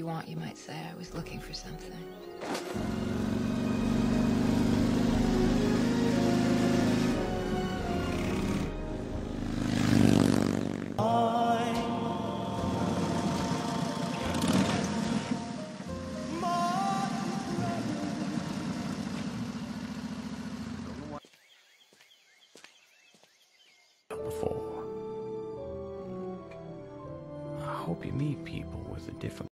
you want, you might say, I was looking for something. Before. I hope you meet people with a different